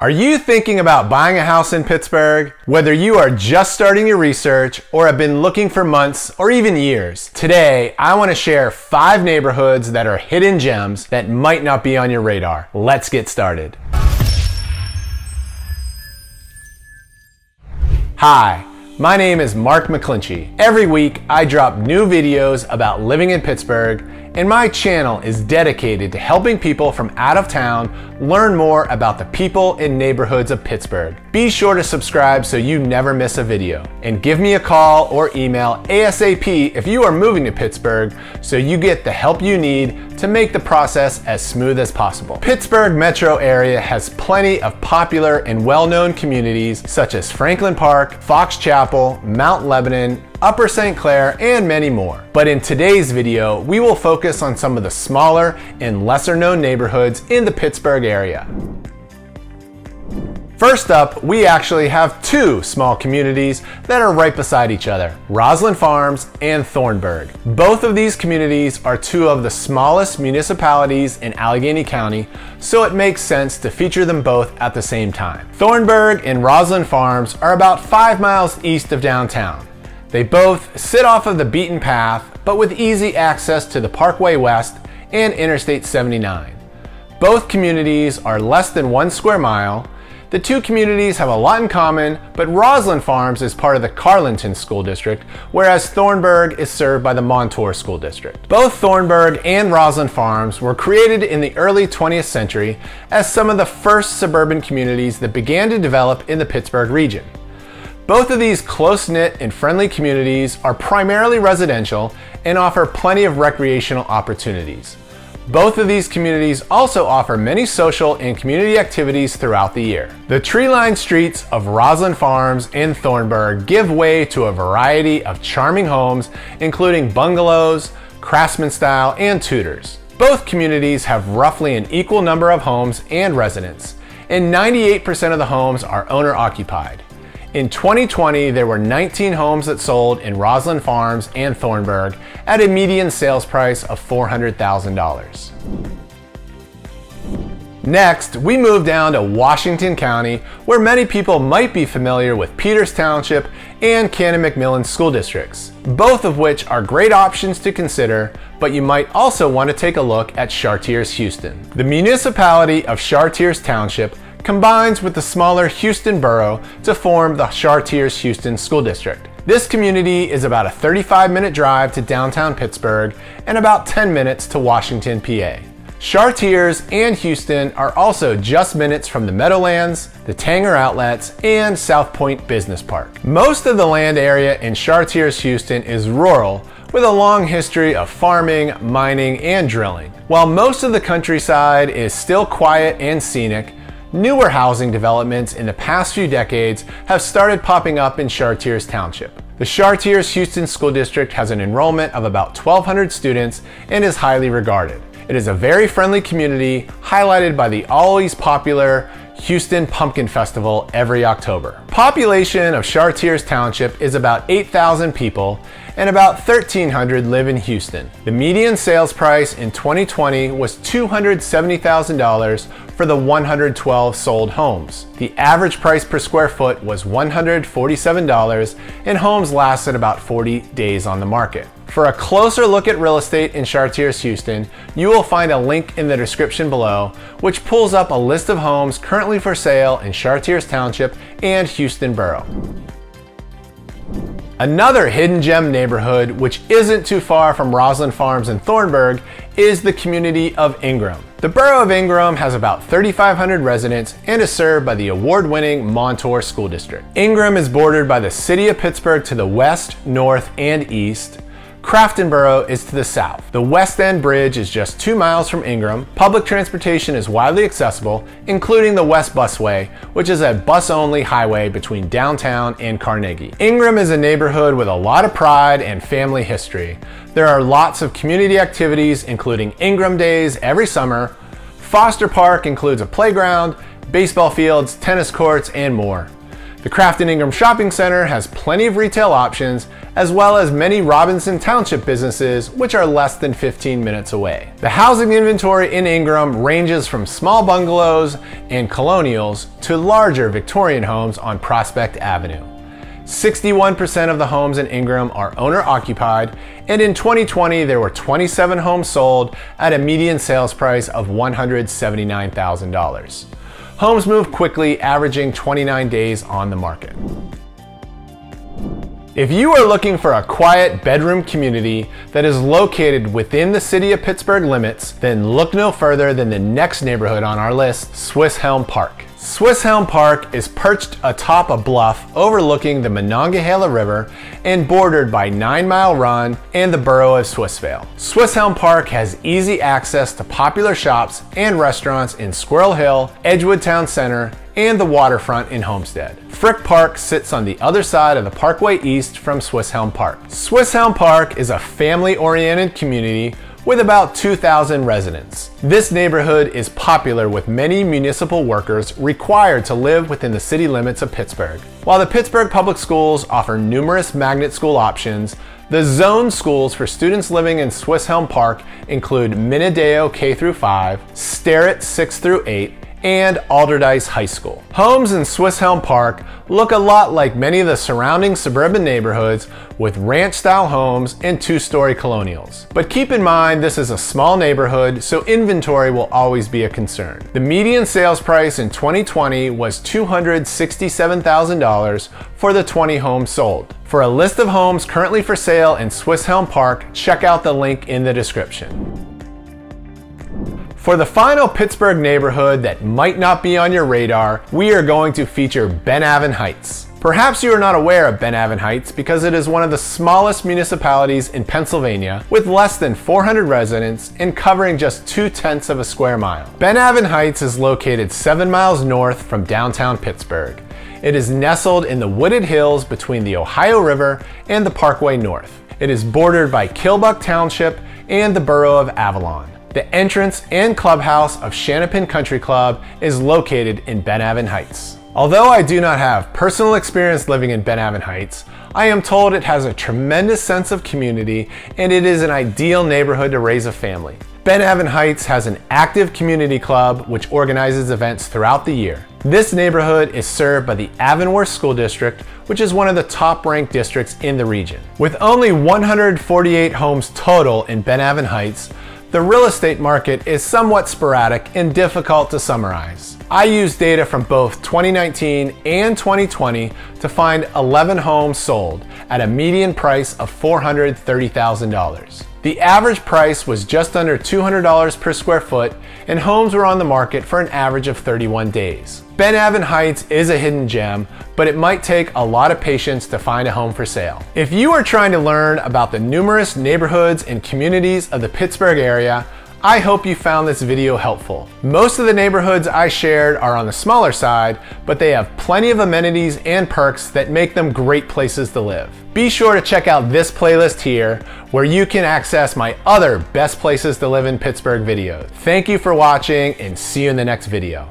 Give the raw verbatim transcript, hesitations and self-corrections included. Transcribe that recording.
Are you thinking about buying a house in Pittsburgh? Whether you are just starting your research or have been looking for months or even years, today I want to share five neighborhoods that are hidden gems that might not be on your radar. Let's get started. Hi. My name is Mark McClinchy. Every week, I drop new videos about living in Pittsburgh, and my channel is dedicated to helping people from out of town learn more about the people and neighborhoods of Pittsburgh. Be sure to subscribe so you never miss a video, and give me a call or email ASAP if you are moving to Pittsburgh so you get the help you need to make the process as smooth as possible. Pittsburgh metro area has plenty of popular and well-known communities such as Franklin Park, Fox Chapel, Mount Lebanon, Upper Saint Clair, and many more. But in today's video, we will focus on some of the smaller and lesser known neighborhoods in the Pittsburgh area. First up, we actually have two small communities that are right beside each other, Rosslyn Farms and Thornburg. Both of these communities are two of the smallest municipalities in Allegheny County, so it makes sense to feature them both at the same time. Thornburg and Rosslyn Farms are about five miles east of downtown. They both sit off of the beaten path, but with easy access to the Parkway West and Interstate seventy-nine. Both communities are less than one square mile. The two communities have a lot in common, but Rosslyn Farms is part of the Carlington School District, whereas Thornburg is served by the Montour School District. Both Thornburg and Rosslyn Farms were created in the early twentieth century as some of the first suburban communities that began to develop in the Pittsburgh region. Both of these close-knit and friendly communities are primarily residential and offer plenty of recreational opportunities. Both of these communities also offer many social and community activities throughout the year. The tree-lined streets of Rosslyn Farms and Thornburg give way to a variety of charming homes, including bungalows, craftsman-style, and Tudors. Both communities have roughly an equal number of homes and residents, and ninety-eight percent of the homes are owner-occupied. In twenty twenty, there were nineteen homes that sold in Rosslyn Farms and Thornburg at a median sales price of four hundred thousand dollars. Next, we move down to Washington County, where many people might be familiar with Peters Township and Cannon McMillan school districts, both of which are great options to consider, but you might also want to take a look at Chartiers Houston. The municipality of Chartiers Township combines with the smaller Houston borough to form the Chartiers Houston School District. This community is about a thirty-five minute drive to downtown Pittsburgh and about ten minutes to Washington, P A. Chartiers and Houston are also just minutes from the Meadowlands, the Tanger Outlets, and South Point Business Park. Most of the land area in Chartiers Houston is rural, with a long history of farming, mining, and drilling. While most of the countryside is still quiet and scenic, newer housing developments in the past few decades have started popping up in Chartiers Township. The Chartiers Houston School District has an enrollment of about twelve hundred students and is highly regarded. It is a very friendly community, highlighted by the always popular Houston Pumpkin Festival every October. Population of Chartiers Township is about eight thousand people, and about thirteen hundred live in Houston. The median sales price in twenty twenty was two hundred seventy thousand dollars for the one hundred twelve sold homes. The average price per square foot was one hundred forty-seven dollars, and homes lasted about forty days on the market. For a closer look at real estate in Chartiers Houston, you will find a link in the description below, which pulls up a list of homes currently for sale in Chartiers Township and Houston borough. Another hidden gem neighborhood, which isn't too far from Rosslyn Farms and Thornburg, is the community of Ingram. The borough of Ingram has about thirty-five hundred residents and is served by the award-winning Montour School District. Ingram is bordered by the city of Pittsburgh to the west, north, and east. Crafton-Ingram is to the south. The West End Bridge is just two miles from Ingram. Public transportation is widely accessible, including the West Busway, which is a bus-only highway between downtown and Carnegie. Ingram is a neighborhood with a lot of pride and family history. There are lots of community activities, including Ingram Days every summer. Foster Park includes a playground, baseball fields, tennis courts, and more. The Crafton-Ingram Shopping Center has plenty of retail options, as well as many Robinson Township businesses, which are less than fifteen minutes away. The housing inventory in Ingram ranges from small bungalows and colonials to larger Victorian homes on Prospect Avenue. sixty-one percent of the homes in Ingram are owner-occupied, and in twenty twenty there were twenty-seven homes sold at a median sales price of one hundred seventy-nine thousand dollars. Homes move quickly, averaging twenty-nine days on the market. If you are looking for a quiet bedroom community that is located within the city of Pittsburgh limits, then look no further than the next neighborhood on our list, Swisshelm Park. Swisshelm Park is perched atop a bluff overlooking the Monongahela River and bordered by Nine Mile Run and the borough of Swissvale. Swisshelm Park has easy access to popular shops and restaurants in Squirrel Hill, Edgewood Town Center, and the waterfront in Homestead. Frick Park sits on the other side of the Parkway East from Swisshelm Park. Swisshelm Park is a family-oriented community with about two thousand residents. This neighborhood is popular with many municipal workers required to live within the city limits of Pittsburgh. While the Pittsburgh Public Schools offer numerous magnet school options, the zone schools for students living in Swisshelm Park include Minideo K through five, Sterrett six through eight, and Alderdice High School. Homes in Swisshelm Park look a lot like many of the surrounding suburban neighborhoods, with ranch-style homes and two-story colonials. But keep in mind this is a small neighborhood, so inventory will always be a concern. The median sales price in twenty twenty was two hundred sixty-seven thousand dollars for the twenty homes sold. For a list of homes currently for sale in Swisshelm Park, check out the link in the description. For the final Pittsburgh neighborhood that might not be on your radar, we are going to feature Ben Avon Heights. Perhaps you are not aware of Ben Avon Heights because it is one of the smallest municipalities in Pennsylvania, with less than four hundred residents and covering just two-tenths of a square mile. Ben Avon Heights is located seven miles north from downtown Pittsburgh. It is nestled in the wooded hills between the Ohio River and the Parkway North. It is bordered by Kilbuck Township and the borough of Avalon. The entrance and clubhouse of Shannapin Country Club is located in Ben Avon Heights. Although I do not have personal experience living in Ben Avon Heights, I am told it has a tremendous sense of community and it is an ideal neighborhood to raise a family. Ben Avon Heights has an active community club which organizes events throughout the year. This neighborhood is served by the Avonworth School District, which is one of the top-ranked districts in the region. With only one hundred forty-eight homes total in Ben Avon Heights, the real estate market is somewhat sporadic and difficult to summarize. I used data from both twenty nineteen and twenty twenty to find eleven homes sold at a median price of four hundred thirty thousand dollars. The average price was just under two hundred dollars per square foot, and homes were on the market for an average of thirty-one days. Ben Avon Heights is a hidden gem, but it might take a lot of patience to find a home for sale. If you are trying to learn about the numerous neighborhoods and communities of the Pittsburgh area, I hope you found this video helpful. Most of the neighborhoods I shared are on the smaller side, but they have plenty of amenities and perks that make them great places to live. Be sure to check out this playlist here, where you can access my other best places to live in Pittsburgh videos. Thank you for watching, and see you in the next video.